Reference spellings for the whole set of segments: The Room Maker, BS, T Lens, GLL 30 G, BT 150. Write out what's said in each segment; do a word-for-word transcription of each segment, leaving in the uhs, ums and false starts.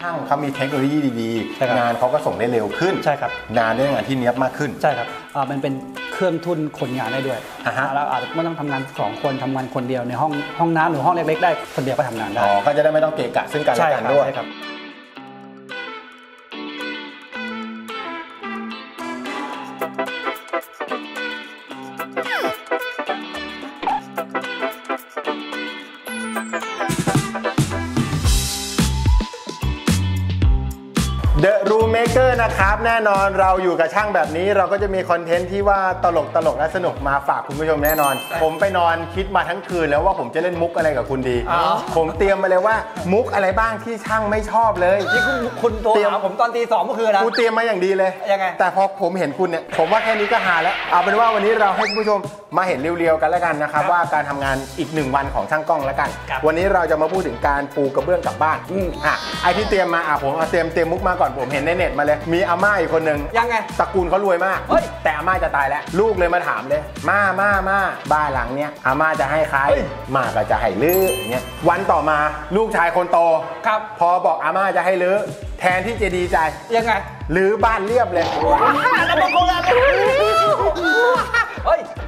ช่างเขามีเทคโนโลยีดีๆงานเขาก็ส่งได้เร็วขึ้นใช่ครับงานได้งานที่เนียบมากขึ้นใช่ครับมันเป็นเครื่องทุ่นคนงานได้ด้วยเราอาจจะไม่ต้องทำงานสองคนทำงานคนเดียวในห้องห้องน้ำหรือห้องเล็กๆได้คนเดียวก็ทำงานได้อ๋อก็จะได้ไม่ต้องเกะกะซึ่งกันและกันด้วยThe Room Maker นะครับแน่นอนเราอยู่กับช่างแบบนี้เราก็จะมีคอนเทนต์ที่ว่าตลกตลกและสนุกมาฝากคุณผู้ชมแน่นอนผมไปนอนคิดมาทั้งคืนแล้วว่าผมจะเล่นมุกอะไรกับคุณดีผมเตรียมมาเลยว่ามุกอะไรบ้างที่ช่างไม่ชอบเลยที่คุณคุณโทรหาผมตอนตีสองเมื่อคืนนะกูเตรียมมาอย่างดีเลยยังไงแต่พอผมเห็นคุณเนี่ยผมว่าแค่นี้ก็หาแล้วเอาเป็นว่าวันนี้เราให้คุณผู้ชมมาเห็นเรียวๆกันแล้วกันนะครับว่าการทำงานอีกหนึ่งวันของช่างกล้องแล้วกันวันนี้เราจะมาพูดถึงการปูกระเบื้องกลับบ้านอ่ะไอที่เตรียมมาอ่ะผมเอาเตรียมเตรียมมุกมาก่อนผมเห็นในเน็ตมาเลยมีอาม่าอีกคนนึงยังไงตระกูลเขารวยมากแต่อาม่าจะตายแล้วลูกเลยมาถามเลยม่าม่าม่าบ้านหลังเนี้ยอาม่าจะให้ใครม่าก็จะให้ลื้ออย่างเงี้ยวันต่อมาลูกชายคนโตครับพอบอกอาม่าจะให้ลื้อแทนที่จะดีใจยังไงลื้อบ้านเรียบเลย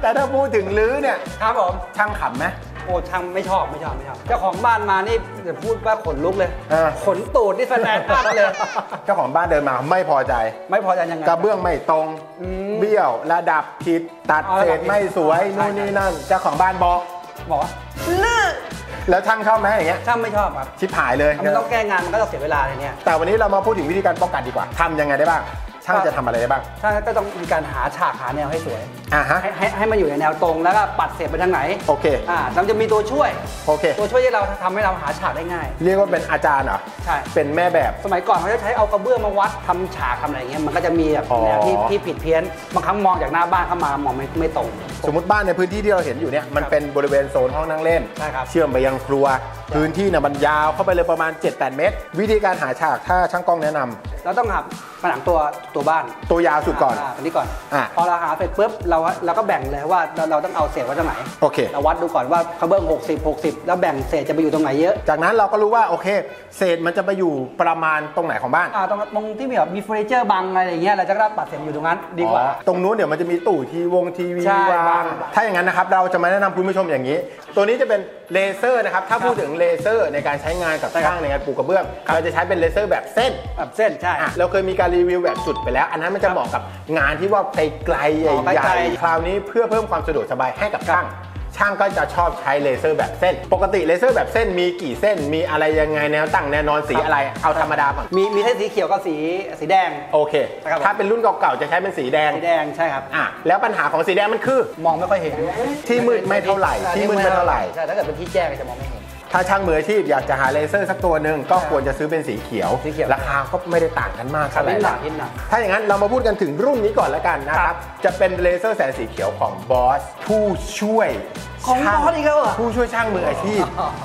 แต่ถ้าพูดถึงลื้อเนี่ยครับผมช่างขำไหมโอ้ช่างไม่ชอบไม่ชอบไม่ชอบเจ้าของบ้านมานี่จะพูดว่าขนลุกเลยขนตูดนี่แฟนบ้านเลยเจ้าของบ้านเดินมาไม่พอใจไม่พอใจยังไงกระเบื้องไม่ตรงเบี้ยวระดับผิดตัดเศษไม่สวยนู่นนี่นั่นเจ้าของบ้านบอกบอกลื้อแล้วช่างชอบไหมอย่างเงี้ยช่างไม่ชอบครับชิบหายเลยมันต้องแก้งานมันก็จะเสียเวลาอะไรเงี้ยแต่วันนี้เรามาพูดถึงวิธีการป้องกันดีกว่าทำยังไงได้บ้างช่างจะทำอะไรได้บ้างช่างก็ต้องมีการหาฉากหาแนวให้สวยอ่าฮะให้ให้มันอยู่ในแนวตรงแล้วก็ปัดเศษไปทางไหนโอเคอ่าเราจะมีตัวช่วยโอเคตัวช่วยที่เราทำให้เราหาฉากได้ง่ายเรียกว่าเป็นอาจารย์เหรอใช่เป็นแม่แบบสมัยก่อนเขาจะใช้เอากระเบื้องมาวัดทำฉากทำอะไรเงี้ยมันก็จะมีแบบแนวที่ที่ผิดเพี้ยนบางครั้งมองจากหน้าบ้านเข้ามามองไม่ไม่ตรงสมมติบ้านในพื้นที่ที่เราเห็นอยู่เนี่ยมันเป็นบริเวณโซนห้องนั่งเล่นใช่ครับเชื่อมไปยังครัวพื้นที่เนี่ยมันยาวเข้าไปเลยประมาณ เจ็ดแปด เมตรวิธีการหาฉากถ้าช่างกล้องแนะนำเราต้องหาผนังตัวตัวบ้านตัวยาวสุดก่อนอันนี้ก่อนพอเราหาเสร็จปุ๊บเราเราก็แบ่งเลยว่าเราต้องเอาเศษไว้ตรงไหนโอเคเราวัดดูก่อนว่ากระเบื้องหกสิบ หกสิบแล้วแบ่งเศษจะไปอยู่ตรงไหนเยอะจากนั้นเราก็รู้ว่าโอเคเศษมันจะไปอยู่ประมาณตรงไหนของบ้านตรงตรงที่แบบมีเฟอร์นิเจอร์บังอะไรอย่างเงี้ยเราจะได้ปัดเศษอยู่ตรงนั้นดีกว่าตรงนู้นเดี๋ยวมันจะมีตู้ทีวงทีวีวางถ้าอย่างนั้นนะครับเราจะมาแนะนำคุณผู้ชมอย่างนี้ตัวนี้จะเป็นเลเซอร์นะครับถ้าพูดถึงเลเซอร์ในการใช้งานกับช่างในการปูกระเบื้องเราจะใช้เป็นเลเซอร์แบบเส้นแบบเส้นใช่เราเคยมีการรีวิวแบบจุดไปแล้วอันนั้นมันจะเหมาะกับงานที่ว่าไกลๆใหญ่ๆคราวนี้เพื่อเพิ่มความสะดวกสบายให้กับช่างช่างก็จะชอบใช้เลเซอร์แบบเส้นปกติเลเซอร์แบบเส้นมีกี่เส้นมีอะไรยังไงแนวตั้งแนวนอนสีอะไรเอาธรรมดาก่อนมีมีทั้งสีเขียวกับสีสีแดงโอเคถ้าเป็นรุ่นเก่าๆจะใช้เป็นสีแดงสีแดงใช่ครับอ่ะแล้วปัญหาของสีแดงมันคือมองไม่ค่อยเห็นที่มืดไม่เท่าไหร่ที่มืดไม่เท่าไหร่ใช่ถ้าเกิดเป็นที่แจ้งจะมองไม่เห็นถ้าช่างมืออาชีพอยากจะหาเลเซอร์สักตัวหนึ่งก็ควรจะซื้อเป็นสีเขียวราคาก็ไม่ได้ต่างกันมากเท่าไหร่ถ้าอย่างนั้นเรามาพูดกันถึงรุ่นนี้ก่อนแล้วกันนะครับจะเป็นเลเซอร์แสงสีเขียวของ บี เอส ผู้ช่วยของบอสอีกแล้วเหรอผู้ช่วยช่างมืออาชีพ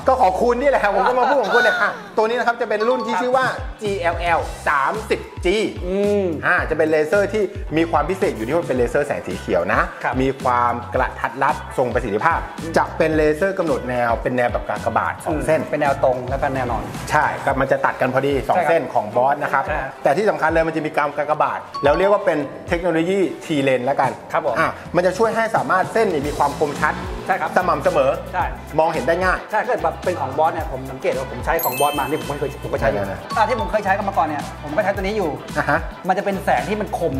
ก็ขอคุณนี่แหละครับผมก็มาพูดของคุณเนี่ยตัวนี้นะครับจะเป็นรุ่นที่ชื่อว่า จี แอล แอล สามสิบ จี อ่าจะเป็นเลเซอร์ที่มีความพิเศษอยู่ที่ว่าเป็นเลเซอร์แสงสีเขียวนะมีความกระทัดรัดทรงประสิทธิภาพจะเป็นเลเซอร์กำหนดแนวเป็นแนวแบบกากบาทสองเส้นเป็นแนวตรงและเป็นแนวนอนใช่ครับมันจะตัดกันพอดีสองเส้นของบอสนะครับแต่ที่สำคัญเลยมันจะมีการกากบาทแล้วเรียกว่าเป็นเทคโนโลยี T Lens แล้วกันครับผมอ่ามันจะช่วยให้สามารถเส้นมีความคมชัดใช่ครับสม่ำเสมอใช่มองเห็นได้ง่ายใช่เกิดแบบเป็นของบอสเนี่ยผมสังเกตว่าผมใช้ของบอสมานี่ผมไม่เคยผมก็ใช้อยู่นะตาที่ผมเคยใช้กันมาก่อนเนี่ยผมก็ใช้ตัวนี้อยู่อ่ะฮะมันจะเป็นแสงที่มันคม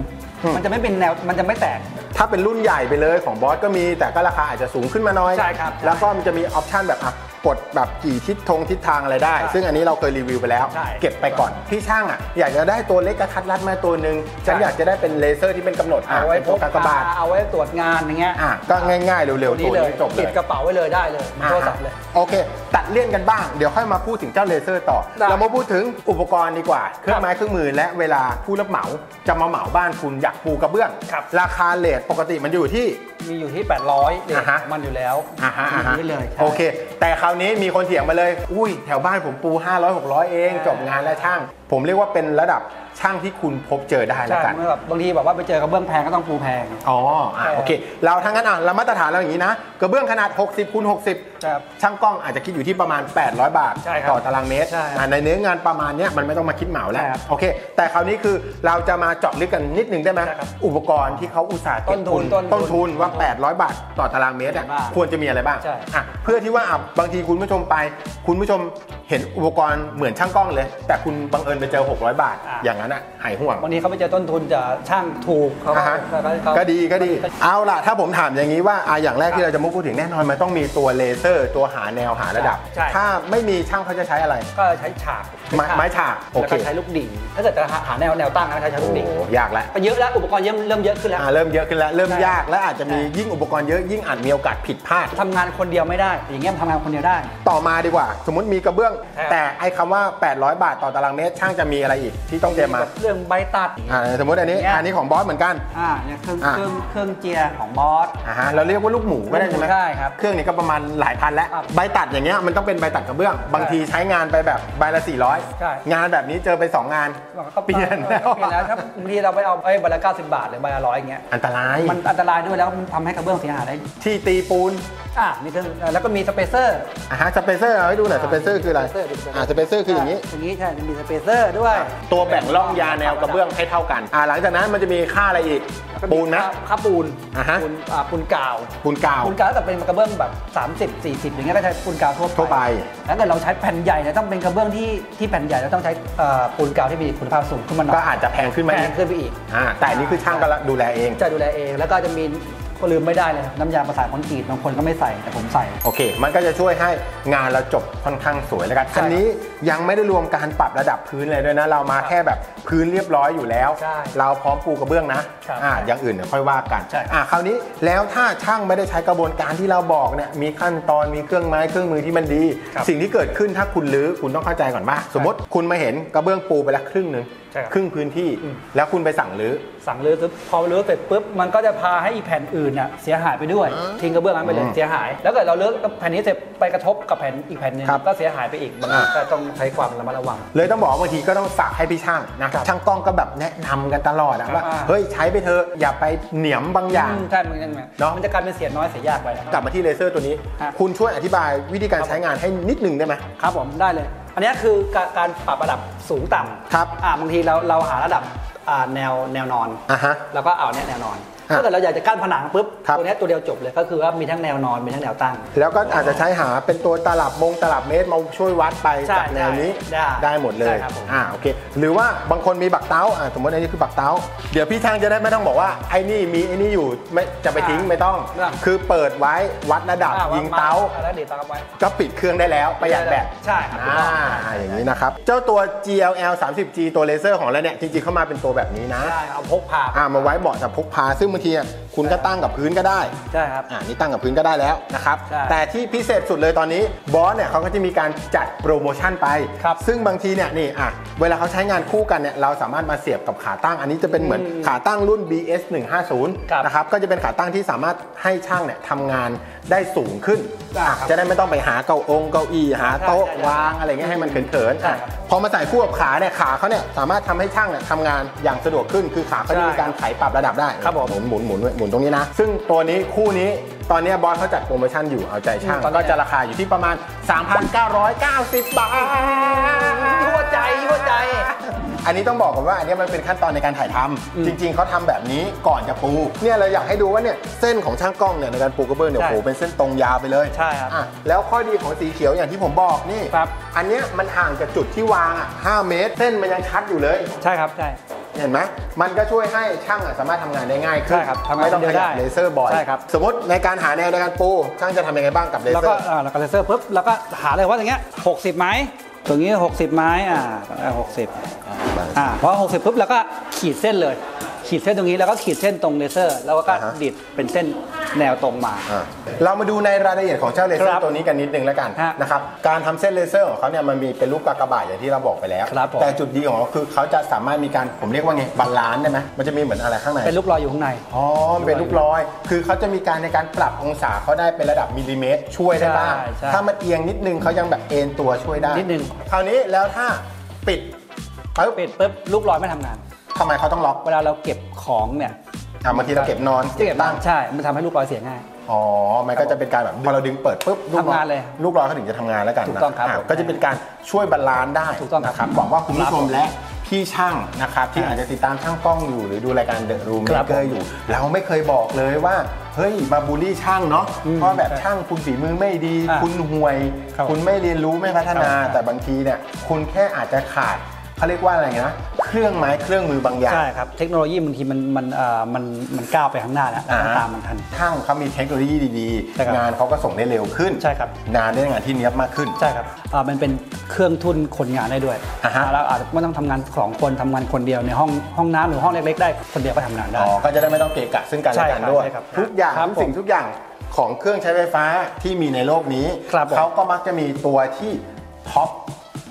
มันจะไม่เป็นแนวมันจะไม่แตกถ้าเป็นรุ่นใหญ่ไปเลยของบอสก็มีแต่ก็ราคาอาจจะสูงขึ้นมาหน่อยใช่ครับแล้วก็มันจะมีออปชั่นแบบอ่ะกดแบบกี่ทิศทงทิศทางอะไรได้ซึ่งอันนี้เราเคยรีวิวไปแล้วเก็บไปก่อนพี่ช่างอ่ะอยากจะได้ตัวเล็กกระทัดรัดมาตัวหนึ่งฉันอยากจะได้เป็นเลเซอร์ที่เป็นกำหนดเอาไว้พกกระบาดเอาไว้ตรวจงานอย่างเงี้ยก็ง่ายๆเร็วๆตัวนี้จบเลยติดกระเป๋าไว้เลยได้เลยโทรศัพท์เลยโอเคตัดเลี่ยนกันบ้างเดี๋ยวค่อยมาพูดถึงเจ้าเลเซอร์ต่อเรามาพูดถึงอุปกรณ์ดีกว่าเครื่องไม้เครื่องมือและเวลาผู้รับเหมาจะมาเหมาบ้านคุณอยากปูกระเบื้องราคาเลทปกติมันอยู่ที่มีอยู่ที่แปดร้อยเด็กมันอยู่แล้วนี่เลยโอเคแต่คราวนี้มีคนเถียงมาเลยอุ้ยแถวบ้านผมปูห้าร้อย หกร้อยเองจบงานแล้วช่างผมเรียกว่าเป็นระดับ ช่างที่คุณพบเจอได้แล้วกันบางทีแบบว่าไปเจอกระเบื้องแพงก็ต้องปูแพงอ๋อโอเคเราทั้งนั้นอ่ะเรามาตรฐานเราอย่างนี้นะกระเบื้องขนาดหกสิบคูณหกสิบช่างกล้องอาจจะคิดอยู่ที่ประมาณแปดร้อยบาทต่อตารางเมตรในเนื้องานประมาณนี้มันไม่ต้องมาคิดเหมาแล้วโอเคแต่คราวนี้คือเราจะมาเจาะลึกกันนิดนึงได้ไหมอุปกรณ์ที่เขาอุตส่าห์เก็บทุนต้นทุนว่าแปดร้อยบาทต่อตารางเมตรควรจะมีอะไรบ้างเพื่อที่ว่าบางทีคุณผู้ชมไปคุณผู้ชมเห็นอุปกรณ์เหมือนช่างกล้องเลยแต่คุณบังเอิญไปเจอหกร้อยบาทอย่างนั้นอ่ะหายห่วงวันนี้เขาไปเจอต้นทุนจะช่างถูกเขาก็ดีก็ดีเอาล่ะถ้าผมถามอย่างนี้ว่าอย่างแรกที่เราจะมุ่งพูดถึงแน่นอนมันต้องมีตัวเลเซอร์ตัวหาแนวหาระดับถ้าไม่มีช่างเขาจะใช้อะไรก็ใช้ฉากไม้ฉากแล้วก็ใช้ลูกดิ่งถ้าเกิดจะหาแนวแนวตั้งนะใช้ลูกดิ่งยากแล้วเยอะแล้วอุปกรณ์เริ่มเยอะขึ้นแล้วเริ่มเยอะขึ้นแล้วเริ่มยากและอาจจะมียิ่งอุปกรณ์เยอะยิ่งอาจมีโอกาสผิดพลาดทำงานคนเดียวไม่ได้อย่างเงี้ยทำงานคนเดียวได้ต่อมาดีกว่าสมมติมีกระเบื้องแต่ไอ้คำว่าแปดร้อยบาทต่อตารางเมตรช่างจะมีอะไรอีกที่ต้องเตรียมมาเรื่องใบตัดสมมติอันนี้อันนี้ของบอสเหมือนกันอ่าเนี่ยเครื่องเครื่องเครื่องเจียของบอสอ่าฮะเราเรียกว่าลูกหมูก็ได้ใช่ไหมใช่ครับเครื่องนี้ก็ประมาณหลายพันแล้วใบตัดอย่างเงี้ยมันต้องเป็นใบตัดกระเบื้องบางทีใช้งานไปแบบใบละสี่ร้อยงานแบบนี้เจอไปสองงานเปลี่ยนแล้วเปลี่ยนแล้วถ้าบางทีเราไปเอาไอ้ใบละเก้าสิบบาทหรือใบละร้อยอย่างเงี้ยอันตรายมันอันตรายด้วยแล้วมันทำให้กระเบื้องเสียหายได้ที่ตีปูนอ่ามีเครื่องแล้วก็มีสเปเซอร์อ่าฮะสเปเซอร์เอาให้ดูหน่อยสเปเซอร์คืออะไรอ่าสเปเซอร์คืออย่างนี้อย่างนี้ใช่มีสเปเซอร์ด้วยตัวแบ่งร่องยาแนวกระเบื้องให้เท่ากันอ่าหลังจากนั้นมันจะมีค่าอะไรอีกปูนนะค่าปูนอ่าฮะปูนอ่าปูนกาวปูนกาวปูนกาวแต่เป็นกระเบื้องแบบสามสิบ สี่สิบอย่างเงี้ยก็ใช้ปูนกาวทั่วไปแล้วถ้าเราใช้แผ่นใหญ่เนี่ยต้องเป็นกระเบื้องที่ที่แผ่นใหญ่เราต้องใช้ปูนกาวที่มีคุณภาพสูงขึ้นมาหน่อยก็อาจจะแพงขึ้นมาแพงขึ้นไปอีกอ่าแต่นี่คือช่างก็ดูแลเองจะดูแลเองแล้วก็จะมีก็ลืมไม่ได้เลยน้ำยาประสานคอนกรีตบางคนก็ไม่ใส่แต่ผมใส่โอเคมันก็จะช่วยให้งานเราจบค่อนข้างสวยแล้วกันอันนี้ยังไม่ได้รวมการปรับระดับพื้นเลยด้วยนะเรามาแค่แบบพื้นเรียบร้อยอยู่แล้วเราพร้อมปูกระเบื้องนะอ่าอย่างอื่นเดี๋ยวค่อยว่ากันอ่าคราวนี้แล้วถ้าช่างไม่ได้ใช้กระบวนการที่เราบอกเนี่ยมีขั้นตอนมีเครื่องไม้เครื่องมือที่มันดีสิ่งที่เกิดขึ้นถ้าคุณรื้อคุณต้องเข้าใจก่อนว่าสมมติคุณมาเห็นกระเบื้องปูไปละครึ่งหนึ่งครึ่งพื้นที่แล้วคุณไปสั่งรื้อสั่งรื้อพอรื้อเสร็จปุ๊บมันก็จะพาให้อีแผ่นอื่นน่ะเสียหายไปด้วยทิ้งกระเบื้องนั้นไปเลยเสียหายแล้วเกิดเรารื้อแผ่นนี้เสร็จไปกระทบกับแผ่นอีกแผ่นนึงก็เสียหายไปอีกบางทีก็ต้องใช้ความระมัดระวังเลยต้องบอกบางทีก็ต้องฝากให้พี่ช่างนะช่างกล้องก็แบบแนะนำกันตลอดนะว่าเฮ้ยใช้ไปเถอะอย่าไปเหนียมบางอย่างใช่มันนั่นแหละเนาะมันจะกลายเป็นเสียน้อยเสียยากไปกลับมาที่เลเซอร์ตัวนี้คุณช่วยอธิบายวิธีการใช้งานให้นิดนึงได้ไหมครับผมได้เลยอันนี้คือการปรับระดับสูงต่ำครับบางทีเราเราหาระดับแนวแนวนอนแล้วก็เอาเนี้ยแนวนอนถ้าเกิดเราอยากจะกั้นผนังปุ๊บตัวนี้ตัวเดียวจบเลยก็คือว่ามีทั้งแนวนอนมีทั้งแนวตั้งแล้วก็อาจจะใช้หาเป็นตัวตลับมงตลับเมตรมาช่วยวัดไปจากแนวนี้ได้หมดเลยอ่าโอเคหรือว่าบางคนมีบักเต้าอ่าสมมติอันนี้คือบักเต้าเดี๋ยวพี่ช่างจะได้ไม่ต้องบอกว่าไอ้นี่มีไอ้นี่อยู่ไม่จะไปทิ้งไม่ต้องคือเปิดไว้วัดระดับยิงเต้าก็ปิดเครื่องได้แล้วประหยัดแบตใช่อ่าอย่างนี้นะครับเจ้าตัว จี แอล แอล สามสิบ จี ตัวเลเซอร์ของเราเนี่ยจริงๆเข้ามาเป็นตัวแบบนี้นะใช่เอาพกพาอ่ามาไว้เบาะแต่พกพาซึ่งคุณก็ตั้งกับพื้นก็ได้ใช่ครับอ่านี่ตั้งกับพื้นก็ได้แล้วนะครับแต่ที่พิเศษสุดเลยตอนนี้บอสเนี่ยเขาก็จะมีการจัดโปรโมชั่นไปซึ่งบางทีเนี่ยนี่อ่ะเวลาเขาใช้งานคู่กันเนี่ยเราสามารถมาเสียบกับขาตั้งอันนี้จะเป็นเหมือนขาตั้งรุ่น บี เอส หนึ่งห้าศูนย์ นะครับก็จะเป็นขาตั้งที่สามารถให้ช่างเนี่ยทำงานได้สูงขึ้นจะได้ไม่ต้องไปหาเก้าองเก้าอี้หาโต๊ะวางอะไรเงี้ยให้มันเขินๆพอมาใส่คู่กับขาเนี่ยขาเขาเนี่ยสามารถทำให้ช่างเนี่ยทำงานอย่างสะดวกขึ้นคือขาเขาจะมีการไถปรับระดับได้ครับผมหมุนหมุนหมุนตรงนี้นะซึ่งตัวนี้คู่นี้ตอนนี้บอสเขาจัดโปรโมชั่นอยู่เอาใจช่างก็จะราคาอยู่ที่ประมาณ สามพันเก้าร้อยเก้าสิบบาทยั่วใจยั่วใจอันนี้ต้องบอกกันว่าอันนี้มันเป็นขั้นตอนในการถ่ายทำจริงๆเขาทำแบบนี้ก่อนจะปูเนี่ยเราอยากให้ดูว่าเนี่ยเส้นของช่างกล้องเนี่ยในการปูกระเบื้องเนี่ยปูเป็นเส้นตรงยาวไปเลยใช่ครับแล้วข้อดีของสีเขียวอย่างที่ผมบอกนี่อันนี้มันห่างจากจุดที่วางอ่ะห้าเมตรเส้นมันยังชัดอยู่เลยใช่ครับใช่เห็นไหมมันก็ช่วยให้ช่างสามารถทำงานได้ง่ายขึ้นไม่ต้องขยับเลเซอร์บ่อยสมมติในการหาแนวในการปูช่างจะทำยังไงบ้างกับเลเซอร์แล้วก็แล้วก็เลเซอร์ปุ๊บแล้วก็หาเลยว่าอย่างเงี้ยหกสิบไหมตรงนี้หกสิบไม้อ่าหกสิบอ่าพอหกสิบปุ๊บแล้วก็ขีดเส้นเลยขีดเส้นตรงนี้แล้วก็ขีดเส้นตรงเลเซอร์แล้วก็ดิดเป็นเส้นแนวตรงมาเรามาดูในรายละเอียดของเจ้าเลเซอร์ตัวนี้กันนิดนึงแล้วกันนะครับการทำเส้นเลเซอร์ของเขาเนี่ยมันมีเป็นรูปกากบาทอย่างที่เราบอกไปแล้วแต่จุดดีของเขาคือเขาจะสามารถมีการผมเรียกว่าไงบาลานซ์ได้ไหมมันจะมีเหมือนอะไรข้างในเป็นลูกลอยอยู่ข้างในอ๋อเป็นลูกลอยคือเขาจะมีการในการปรับองศาเขาได้เป็นระดับมิลลิเมตรช่วยได้บ้างถ้ามันเอียงนิดนึงเขายังแบบเอ็นตัวช่วยได้นิดนึงคราวนี้แล้วถ้าปิด ปึ๊บปิดปึ๊บลูกลอยไม่ทำงานทำไมเขาต้องล็อกเวลาเราเก็บของเนี่ยบางทีเราเก็บนอนเก็บตั้งใช่มันทำให้ลูกลอยเสียง่ายอ๋อมันก็จะเป็นการแบบพอเราดึงเปิดปุ๊บทำงานเลยลูกลอยเขาถึงจะทำงานแล้วกันถูกต้องครับก็จะเป็นการช่วยบาลานซ์ได้ถูกต้องครับหวังว่าคุณผู้ชมและพี่ช่างนะครับที่อาจจะติดตามช่างกล้องอยู่หรือดูรายการ The Room Maker อยู่เราไม่เคยบอกเลยว่าเฮ้ยมาบูลลี่ช่างเนาะเพราะแบบช่างคุณฝีมือไม่ดีคุณห่วยคุณไม่เรียนรู้ไม่พัฒนาแต่บางทีเนี่ยคุณแค่อาจจะขาดเขาเรียกว่าอะไรนะเครื่องไม้เครื่องมือบางอย่างใช่ครับเทคโนโลยีบางทีมันมันมันมันก้าวไปข้างหน้าแล้วตามมันทันช่างเขามีเทคโนโลยีดีๆงานเขาก็ส่งได้เร็วขึ้นใช่ครับงานได้งานที่เนียบมากขึ้นใช่ครับมันเป็นเครื่องทุ่นคนงานได้ด้วยเราอาจจะไม่ต้องทำงานสองคนทำงานคนเดียวในห้องห้องน้ำหรือห้องเล็กๆได้คนเดียวก็ทำงานได้อ๋อก็จะได้ไม่ต้องเกะกะซึ่งกันและกันด้วยทุกอย่างสิ่งทุกอย่างของเครื่องใช้ไฟฟ้าที่มีในโลกนี้เขาก็มักจะมีตัวที่ท็อป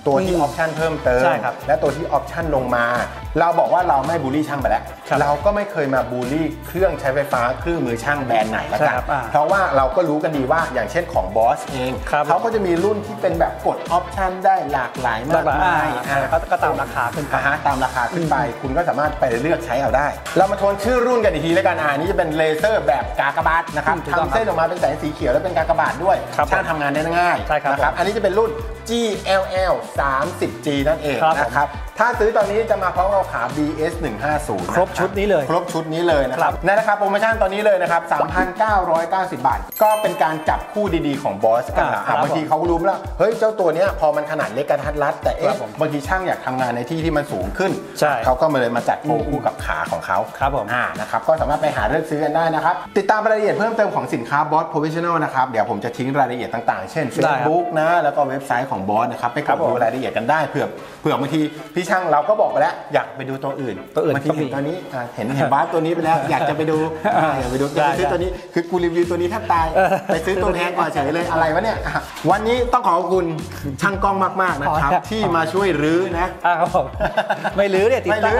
ตัวที่ออปชันเพิ่มเติมและตัวที่ออปชันลงมาเราบอกว่าเราไม่บูลลี่ช่างไปแล้วเราก็ไม่เคยมาบูลลี่เครื่องใช้ไฟฟ้าเครื่องมือช่างแบรนด์ไหนแล้วกันเพราะว่าเราก็รู้กันดีว่าอย่างเช่นของบอสเองเขาก็จะมีรุ่นที่เป็นแบบกดออปชันได้หลากหลายมากมายก็ตามราคาขึ้นไปตามราคาขึ้นไปคุณก็สามารถไปเลือกใช้เอาได้เรามาทวนชื่อรุ่นกันอีกทีแล้วกันอันนี้จะเป็นเลเซอร์แบบกากบาทนะครับทำเส้นออกมาเป็นแสงสีเขียวและเป็นกากบาทด้วยช่างทำงานได้ง่ายนะครับอันนี้จะเป็นรุ่น จี แอล แอลสามสิบ จี นั่นเองนะครับถ้าซื้อตอนนี้จะมาพร้อมกับขา บี เอส หนึ่งห้าศูนย์ ครบชุดนี้เลยครบชุดนี้เลยนะครับในราคาโปรโมชั่นตอนนี้เลยนะครับ สามพันเก้าร้อยเก้าสิบบาทก็เป็นการจับคู่ดีๆของบอสกันละบางทีเขารู้แล้วเฮ้ยเจ้าตัวเนี้ยพอมันขนาดเล็กกระทัดรัดแต่เอ๊ะบางทีช่างอยากทำงานในที่ที่มันสูงขึ้นเขาก็มาเลยมาจัดโปรคู่กับขาของเขาครับผมอ่านะครับก็สามารถไปหาเลือกซื้อกันได้นะครับติดตามรายละเอียดเพิ่มเติมของสินค้าบอสโปรเฟชชั่นอลนะครับเดี๋ยวผมจะทิ้งรายละเอียดต่างๆเช่น Facebook นะแล้วก็เว็บไซต์ของบอสนะครับไปกดดูรายละเอียดกันได้เผื่อเผื่อบางทีพี่ช่างเราก็บอกไปแล้วอยากไปดูตัวอื่นตัวอื่นที่เห็นตอนนี้เห็นเห็นบ้านตัวนี้ไปแล้วอยากจะไปดูอยากไปดูไปซื้อตัวนี้คือกูรีวิวตัวนี้แทบตายไปซื้อตัวแทนก่อนเฉยเลยอะไรวะเนี่ยวันนี้ต้องขอบคุณช่างกล้องมากๆนะครับที่มาช่วยรื้อนะไม่รื้อเนี่ยติดตั้ง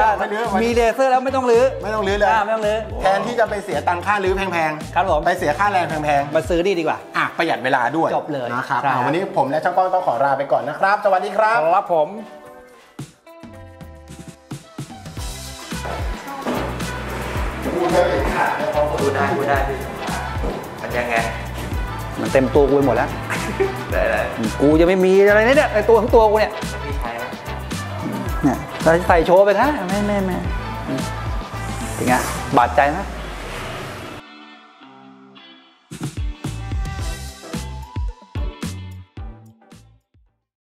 มีเลเซอร์แล้วไม่ต้องรื้อไม่ต้องรื้อเลยไม่ต้องรื้อแทนที่จะไปเสียตังค่ารื้อแพงๆครับผมไปเสียค่าแรงแพงๆมาซื้อนี่ดีกว่าอ่ะประหยัดเวลาด้วยจบเลยนะครับวันนี้ผมและช่างกล้องต้องขอลาไปก่อนนะครับสวัสดีครับครับผมกูได้ขาดแล้วกูได้กูได้พี่มันยังไงมันเต็มตัวกูหมดแล้วได้เลยกูจะไม่มีอะไรเนี่ยในตัวของตัวกูเนี่ยพี่ใช้ไหมเนี่ยเราใส่โชว์ไปนะแม่แม่แม่เป็นไงบาดใจไหม